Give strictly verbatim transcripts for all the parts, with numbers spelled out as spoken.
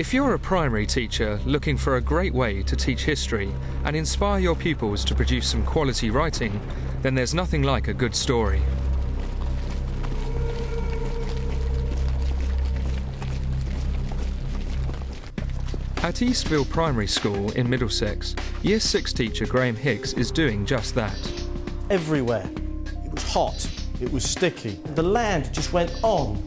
If you're a primary teacher looking for a great way to teach history and inspire your pupils to produce some quality writing, then there's nothing like a good story. At Eastville Primary School in Middlesex, Year six teacher Graham Hicks is doing just that. Everywhere. It was hot, it was sticky. The land just went on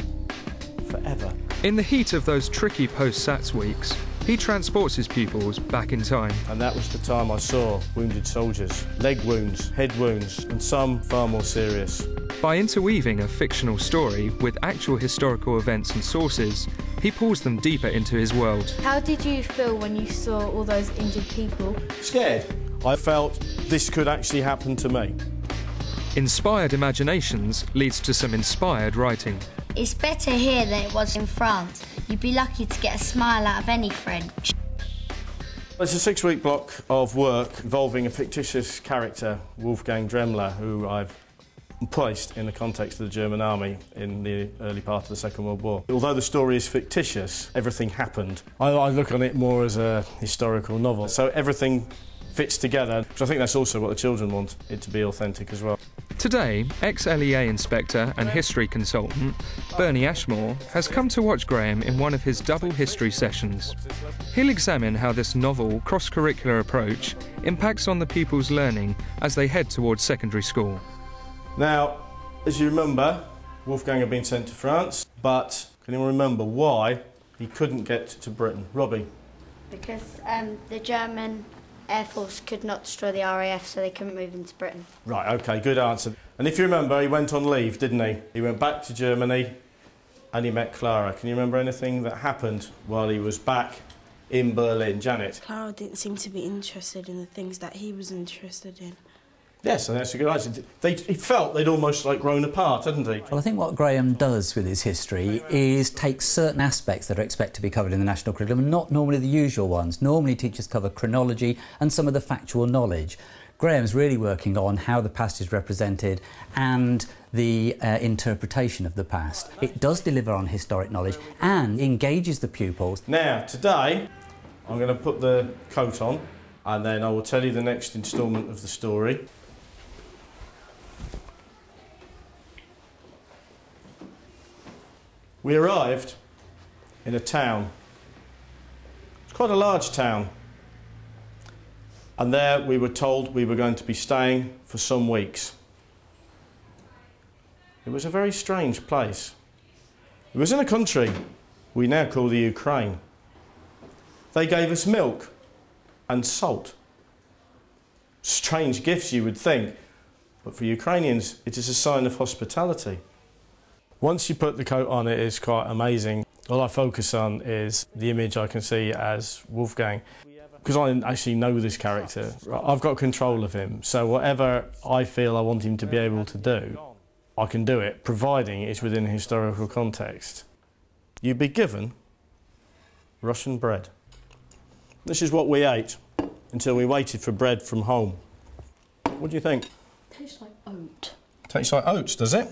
forever. In the heat of those tricky post-SATS weeks, he transports his pupils back in time. And that was the time I saw wounded soldiers. Leg wounds, head wounds, and some far more serious. By interweaving a fictional story with actual historical events and sources, he pulls them deeper into his world. How did you feel when you saw all those injured people? Scared. I felt this could actually happen to me. Inspired imaginations leads to some inspired writing. It's better here than it was in France. You'd be lucky to get a smile out of any French. It's a six-week block of work involving a fictitious character, Wolfgang Dremler, who I've placed in the context of the German army in the early part of the Second World War. Although the story is fictitious, everything happened. I, I look on it more as a historical novel, so everything fits together, which I think that's also what the children want, it to be authentic as well. Today, ex-L E A inspector and history consultant Bernie Ashmore has come to watch Graham in one of his double history sessions. He'll examine how this novel, cross-curricular approach impacts on the pupils' learning as they head towards secondary school. Now, as you remember, Wolfgang had been sent to France, but can you remember why he couldn't get to Britain? Robbie? Because um, the German Air Force could not destroy the R A F, so they couldn't move into Britain. Right, OK, good answer. And if you remember, he went on leave, didn't he? He went back to Germany and he met Clara. Can you remember anything that happened while he was back in Berlin? Janet? Clara didn't seem to be interested in the things that he was interested in. Yes, and that's a good answer. They, he felt they'd almost, like, grown apart, hadn't he? Well, I think what Graham does with his history is take certain aspects that are expected to be covered in the national curriculum, not normally the usual ones. Normally teachers cover chronology and some of the factual knowledge. Graham's really working on how the past is represented and the uh, interpretation of the past. It does deliver on historic knowledge and engages the pupils. Now, today, I'm going to put the coat on and then I will tell you the next instalment of the story. We arrived in a town. It's quite a large town. And there we were told we were going to be staying for some weeks. It was a very strange place. It was in a country we now call the Ukraine. They gave us milk and salt. Strange gifts, you would think, but for Ukrainians it is a sign of hospitality. Once you put the coat on, it is quite amazing. All I focus on is the image I can see as Wolfgang. Because I actually know this character, I've got control of him, so whatever I feel I want him to be able to do, I can do it, providing it's within a historical context. You'd be given Russian bread. This is what we ate until we waited for bread from home. What do you think? Tastes like oat. Tastes like oats, does it?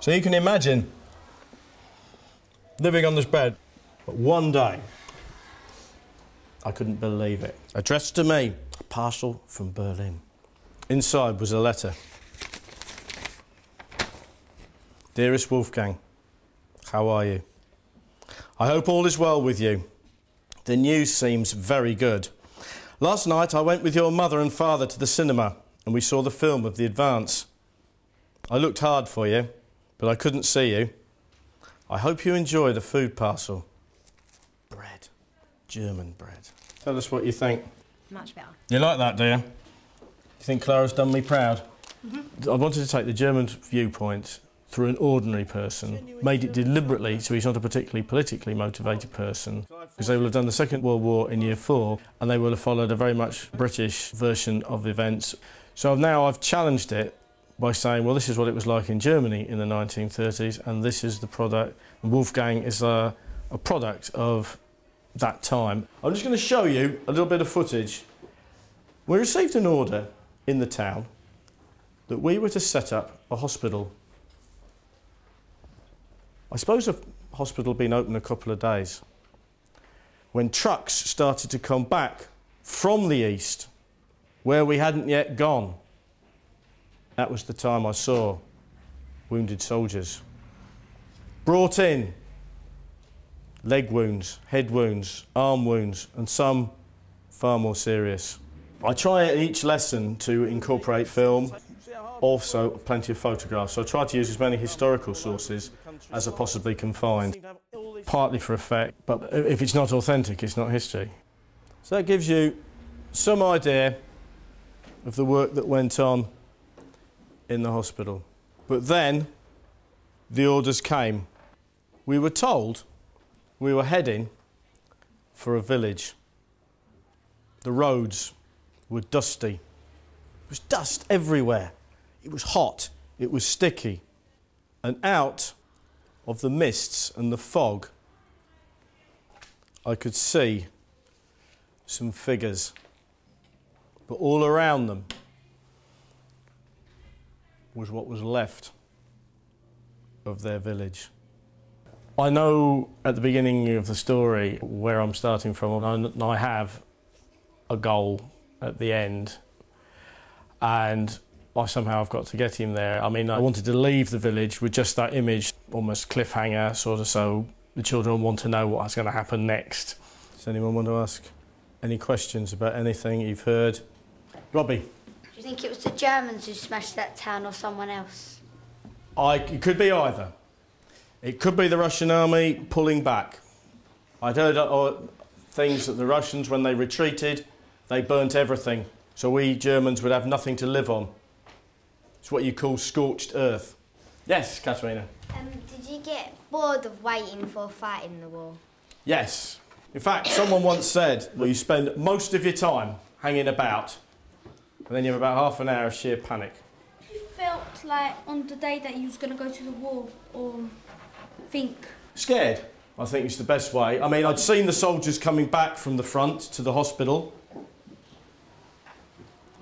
So you can imagine living on this bread. But one day, I couldn't believe it. Addressed to me, a parcel from Berlin. Inside was a letter. Dearest Wolfgang, how are you? I hope all is well with you. The news seems very good. Last night I went with your mother and father to the cinema and we saw the film of the advance. I looked hard for you, but I couldn't see you. I hope you enjoy the food parcel. Bread. German bread. Tell us what you think. Much better. You like that, do you? You think Clara's done me proud? Mm-hmm. I wanted to take the German viewpoint through an ordinary person, made it deliberately so he's not a particularly politically motivated person, because they will have done the Second World War in year four and they will have followed a very much British version of events. So now I've challenged it by saying, well, this is what it was like in Germany in the nineteen thirties, and this is the product, and Wolfgang is a, a product of that time. I'm just going to show you a little bit of footage. We received an order in the town that we were to set up a hospital. I suppose a hospital had been open a couple of days. when trucks started to come back from the east, where we hadn't yet gone. That was the time I saw wounded soldiers brought in, leg wounds, head wounds, arm wounds, and some far more serious. I try at each lesson to incorporate film, also plenty of photographs. So I try to use as many historical sources as I possibly can find, partly for effect, but if it's not authentic, it's not history. So that gives you some idea of the work that went on in the hospital. But then the orders came. We were told we were heading for a village. The roads were dusty. There was dust everywhere. It was hot, it was sticky. And out of the mists and the fog, I could see some figures. But all around them was what was left of their village. I know at the beginning of the story where I'm starting from, and I have a goal at the end, and I somehow I've got to get him there. I mean, I wanted to leave the village with just that image, almost cliffhanger sort of, so the children want to know what's going to happen next. Does anyone want to ask any questions about anything you've heard? Robbie? Do you think it was the Germans who smashed that town or someone else? I, it could be either. It could be the Russian army pulling back. I'd heard uh, things that the Russians, when they retreated, they burnt everything, so we Germans would have nothing to live on. It's what you call scorched earth. Yes, Katerina? Um, did you get bored of waiting for fighting the war? Yes. In fact, someone once said that you spend most of your time hanging about, and then you have about half an hour of sheer panic. You felt like on the day that you was going to go to the war, or... think. Scared, I think, is the best way. I mean, I'd seen the soldiers coming back from the front to the hospital,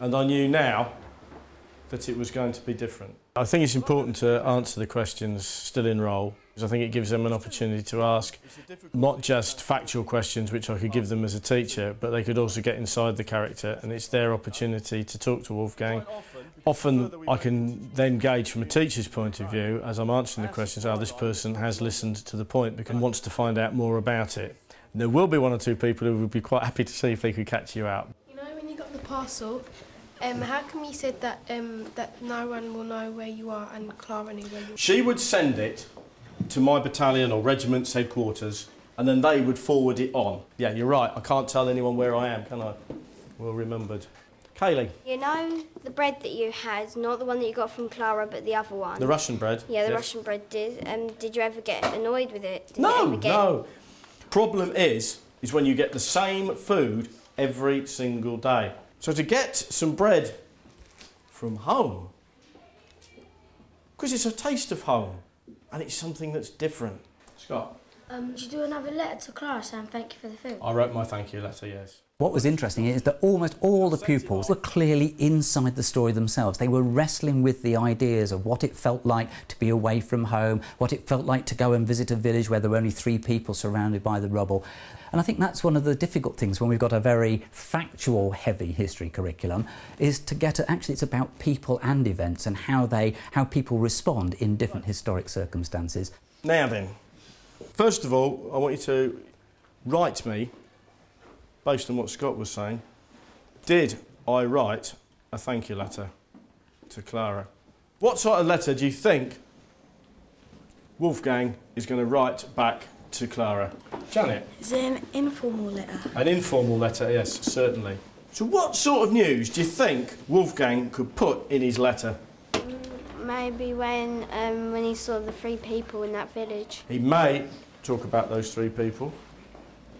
and I knew now that it was going to be different. I think it's important to answer the questions still in roll, because I think it gives them an opportunity to ask not just factual questions, which I could give them as a teacher, but they could also get inside the character, and it's their opportunity to talk to Wolfgang. Often I can then gauge from a teacher's point of view, as I'm answering the questions, how this person has listened to the point and wants to find out more about it. And there will be one or two people who would be quite happy to see if they could catch you out. You know, when you got the parcel, um, how come you said that, um, that no one will know where you are and Clara knew where you are? She would send it to my battalion or regiment's headquarters, and then they would forward it on. Yeah, you're right, I can't tell anyone where I am, can I? Well remembered. Kayleigh. You know the bread that you had, not the one that you got from Clara, but the other one? The Russian bread? Yeah, the yes. Russian bread did. Um, did you ever get annoyed with it? Did no, it get... no. Problem is, is when you get the same food every single day. So to get some bread from home, because it's a taste of home, and it's something that's different. Scott? Um, did you do another letter to Clara saying thank you for the food? I wrote my thank you letter, yes. What was interesting is that almost all the pupils were clearly inside the story themselves. They were wrestling with the ideas of what it felt like to be away from home, what it felt like to go and visit a village where there were only three people surrounded by the rubble. And I think that's one of the difficult things when we've got a very factual heavy history curriculum, is to get at, actually it's about people and events and how they, how people respond in different historic circumstances. Now then, first of all, I want you to write me, based on what Scott was saying, did I write a thank you letter to Clara? What sort of letter do you think Wolfgang is going to write back to Clara? Janet? Is it an informal letter? An informal letter, yes, certainly. So what sort of news do you think Wolfgang could put in his letter? Maybe when, um, when he saw the three people in that village. He may talk about those three people.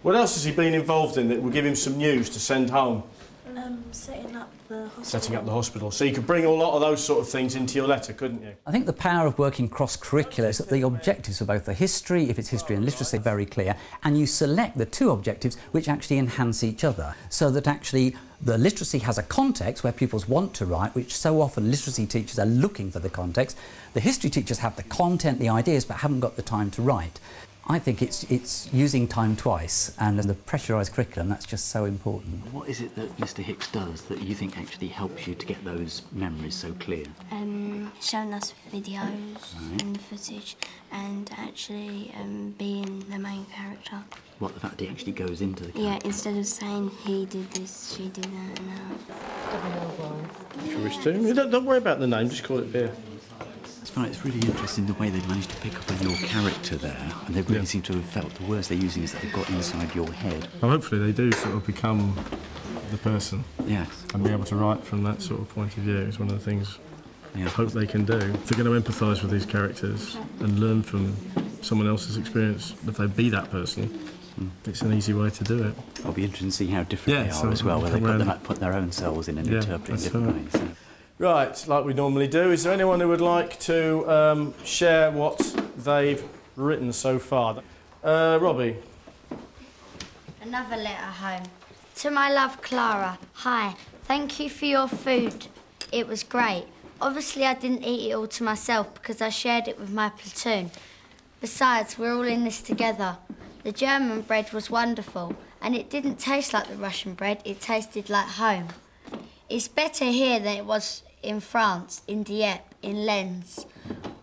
What else has he been involved in that will give him some news to send home? Um, setting up the hospital. Setting up the hospital. So you could bring a lot of those sort of things into your letter, couldn't you? I think the power of working cross-curricular is that the objectives are both the history, if it's history and literacy, very clear, and you select the two objectives which actually enhance each other, so that actually the literacy has a context where pupils want to write, which so often literacy teachers are looking for the context. The history teachers have the content, the ideas, but haven't got the time to write. I think it's, it's using time twice, and the pressurised curriculum, that's just so important. What is it that Mr Hicks does that you think actually helps you to get those memories so clear? Um, showing us videos right. and the footage, and actually um, being the main character. What, the fact that he actually goes into the character? Yeah, instead of saying he did this, she did that, and that. If you wish to. Don't, don't worry about the name, just call it beer. It's really interesting the way they've managed to pick up on your character there, and they really yeah. seem to have felt the words they're using is that they've got inside your head. Well, hopefully they do sort of become the person. Yes. And be able to write from that sort of point of view is one of the things yeah. I hope they can do. If they're going to empathise with these characters and learn from someone else's experience, if they be that person, mm. it's an easy way to do it. It'll be interesting to see how different yeah, they are so as well, where they put, them, put their own selves in and yeah, interpret in different right. ways. So. Right, like we normally do, is there anyone who would like to um, share what they've written so far? Uh, Robbie. Another letter home. To my love, Clara. Hi, thank you for your food. It was great. Obviously, I didn't eat it all to myself because I shared it with my platoon. Besides, we're all in this together. The German bread was wonderful, and it didn't taste like the Russian bread. It tasted like home. It's better here than it was in France, in Dieppe, in Lens.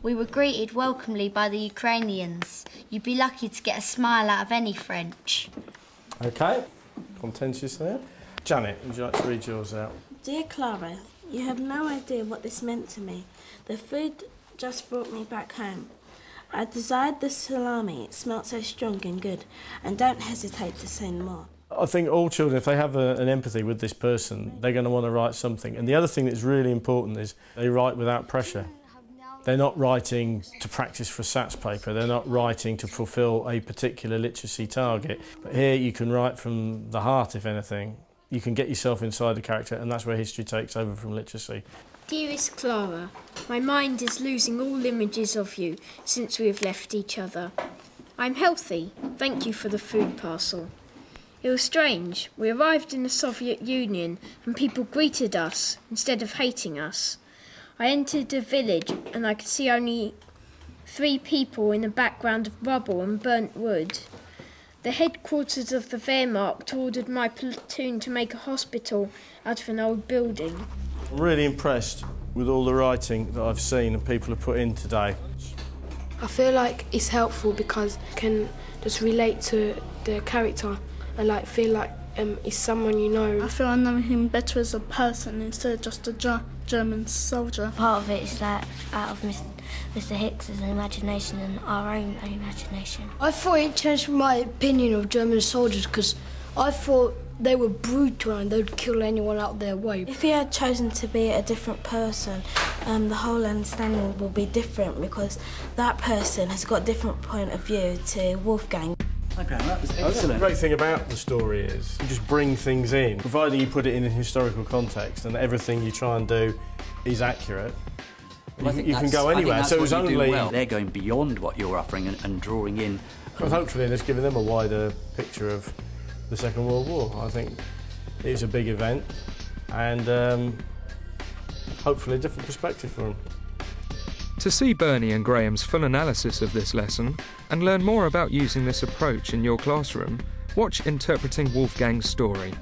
We were greeted welcomely by the Ukrainians. You'd be lucky to get a smile out of any French. OK, contentious there. Janet, would you like to read yours out? Dear Clara, you have no idea what this meant to me. The food just brought me back home. I desired the salami, it smelt so strong and good, and don't hesitate to send more. I think all children, if they have a, an empathy with this person, they're going to want to write something. And the other thing that's really important is they write without pressure. They're not writing to practice for a SATS paper. They're not writing to fulfil a particular literacy target. But here you can write from the heart, if anything. You can get yourself inside the character, and that's where history takes over from literacy. Dearest Clara, my mind is losing all images of you since we have left each other. I'm healthy. Thank you for the food parcel. It was strange. We arrived in the Soviet Union and people greeted us instead of hating us. I entered a village and I could see only three people in a background of rubble and burnt wood. The headquarters of the Wehrmacht ordered my platoon to make a hospital out of an old building. I'm really impressed with all the writing that I've seen and people have put in today. I feel like it's helpful because I can just relate to the character. I like feel like um, it's someone you know. I feel I know him better as a person instead of just a ger German soldier. Part of it is that out of Mister Hicks's imagination and our own imagination. I thought it changed my opinion of German soldiers because I thought they were brutal and they'd kill anyone out of their way. If he had chosen to be a different person, um, the whole understanding will be different because that person has got a different point of view to Wolfgang. Okay, that was excellent. The great thing about the story is you just bring things in, providing you put it in a historical context and everything you try and do is accurate. Well, you, you can go anywhere. So it was only well. They're going beyond what you're offering and, and drawing in. Well, hopefully, it's giving them a wider picture of the Second World War. I think it's a big event and um, hopefully a different perspective for them. To see Bernie and Graham's full analysis of this lesson and learn more about using this approach in your classroom, watch Interpreting Wolfgang's Story.